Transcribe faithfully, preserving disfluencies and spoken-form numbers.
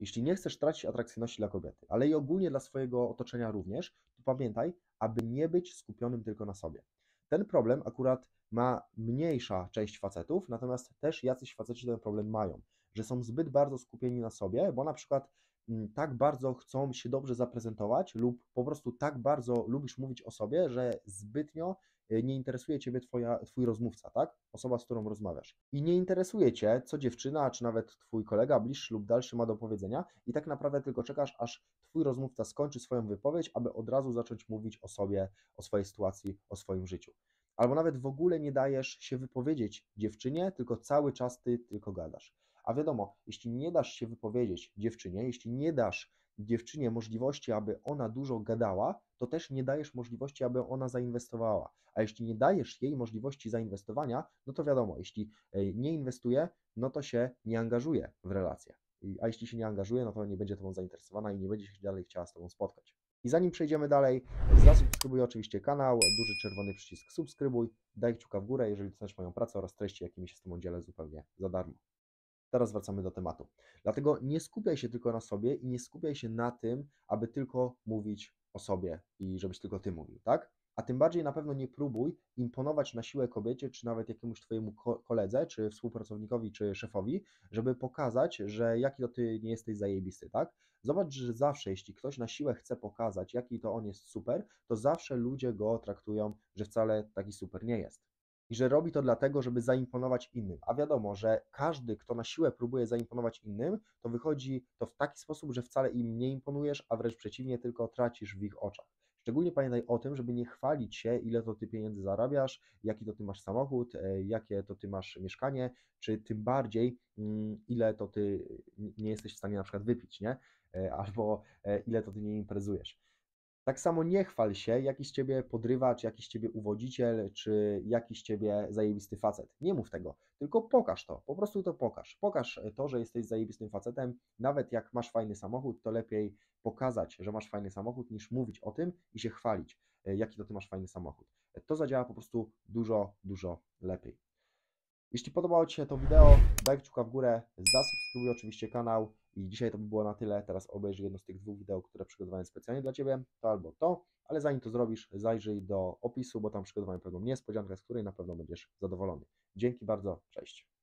Jeśli nie chcesz tracić atrakcyjności dla kobiety, ale i ogólnie dla swojego otoczenia również, to pamiętaj, aby nie być skupionym tylko na sobie. Ten problem akurat ma mniejsza część facetów, natomiast też jacyś faceci ten problem mają, że są zbyt bardzo skupieni na sobie, bo na przykład tak bardzo chcą się dobrze zaprezentować lub po prostu tak bardzo lubisz mówić o sobie, że zbytnio nie interesuje Ciebie twoja, Twój rozmówca, tak? Osoba, z którą rozmawiasz. I nie interesuje Cię, co dziewczyna, czy nawet Twój kolega bliższy lub dalszy ma do powiedzenia i tak naprawdę tylko czekasz, aż Twój rozmówca skończy swoją wypowiedź, aby od razu zacząć mówić o sobie, o swojej sytuacji, o swoim życiu. Albo nawet w ogóle nie dajesz się wypowiedzieć dziewczynie, tylko cały czas Ty tylko gadasz. A wiadomo, jeśli nie dasz się wypowiedzieć dziewczynie, jeśli nie dasz dziewczynie możliwości, aby ona dużo gadała, to też nie dajesz możliwości, aby ona zainwestowała. A jeśli nie dajesz jej możliwości zainwestowania, no to wiadomo, jeśli nie inwestuje, no to się nie angażuje w relacje. A jeśli się nie angażuje, no to nie będzie Tobą zainteresowana i nie będzie się dalej chciała z Tobą spotkać. I zanim przejdziemy dalej, zasubskrybuj oczywiście kanał, duży czerwony przycisk subskrybuj, daj kciuka w górę, jeżeli doceniasz moją pracę oraz treści, jakimi się z Tobą dzielę zupełnie za darmo. Teraz wracamy do tematu. Dlatego nie skupiaj się tylko na sobie i nie skupiaj się na tym, aby tylko mówić o sobie i żebyś tylko Ty mówił, tak? A tym bardziej na pewno nie próbuj imponować na siłę kobiecie, czy nawet jakiemuś Twojemu koledze, czy współpracownikowi, czy szefowi, żeby pokazać, że jaki to Ty nie jesteś zajebisty, tak? Zobacz, że zawsze, jeśli ktoś na siłę chce pokazać, jaki to on jest super, to zawsze ludzie go traktują, że wcale taki super nie jest. I że robi to dlatego, żeby zaimponować innym. A wiadomo, że każdy, kto na siłę próbuje zaimponować innym, to wychodzi to w taki sposób, że wcale im nie imponujesz, a wręcz przeciwnie, tylko tracisz w ich oczach. Szczególnie pamiętaj o tym, żeby nie chwalić się, ile to Ty pieniędzy zarabiasz, jaki to Ty masz samochód, jakie to Ty masz mieszkanie, czy tym bardziej, ile to Ty nie jesteś w stanie na przykład wypić, nie? Albo ile to Ty nie imprezujesz. Tak samo nie chwal się, jakiś Ciebie podrywacz, jakiś Ciebie uwodziciel, czy jakiś Ciebie zajebisty facet. Nie mów tego, tylko pokaż to, po prostu to pokaż. Pokaż to, że jesteś zajebistym facetem, nawet jak masz fajny samochód, to lepiej pokazać, że masz fajny samochód, niż mówić o tym i się chwalić, jaki to Ty masz fajny samochód. To zadziała po prostu dużo, dużo lepiej. Jeśli podobało Ci się to wideo, daj kciuka w górę, zasubskrybuj oczywiście kanał i dzisiaj to by było na tyle. Teraz obejrzyj jedno z tych dwóch wideo, które przygotowałem specjalnie dla Ciebie, to albo to, ale zanim to zrobisz, zajrzyj do opisu, bo tam przygotowałem pewną niespodziankę, z której na pewno będziesz zadowolony. Dzięki bardzo, cześć.